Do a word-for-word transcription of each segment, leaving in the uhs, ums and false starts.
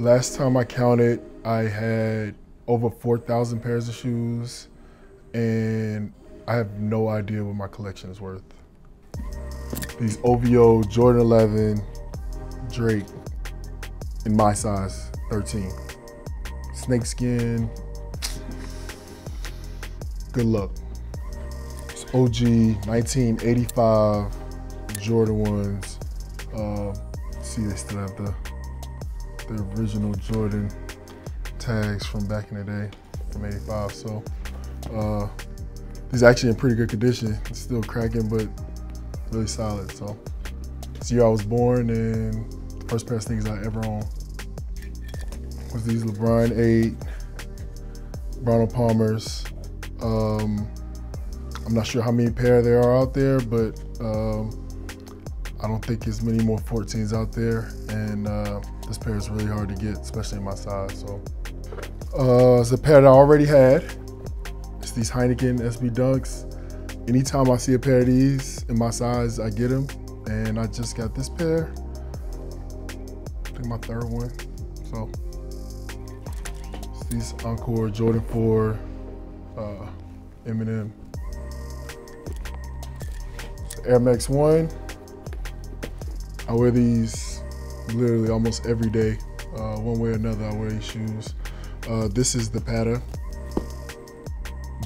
Last time I counted, I had over four thousand pairs of shoes, and I have no idea what my collection is worth. These O V O Jordan eleven Drake in my size, thirteen. Snakeskin, good luck. It's O G nineteen eighty-five Jordan ones. Uh, see, they still have the, the original Jordan tags from back in the day, from eighty-five. So uh, these are actually in pretty good condition. It's still cracking, but really solid. So it's the year I was born, and the first pair of sneakers I ever owned was these LeBron eight, Ronald Palmer's. Um, I'm not sure how many pair there are out there, but um, I don't think there's many more fourteens out there, and uh, this pair is really hard to get, especially in my size. So uh, it's a pair that I already had. It's these Heineken S B Dunks. Anytime I see a pair of these in my size, I get them. And I just got this pair, I think my third one. So it's these Encore Jordan four, uh, Eminem. Air Max one. I wear these literally almost every day. Uh, one way or another, I wear these shoes. Uh, this is the Patta,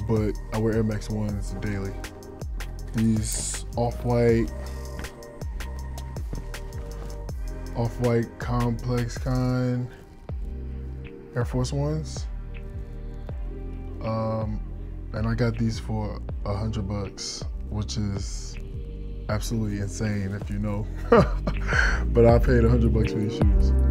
but I wear Air Max ones daily. These off-white, off-white complex kind Air Force Ones. Um, and I got these for a hundred bucks, which is absolutely insane if you know. But I paid a hundred bucks for these shoes.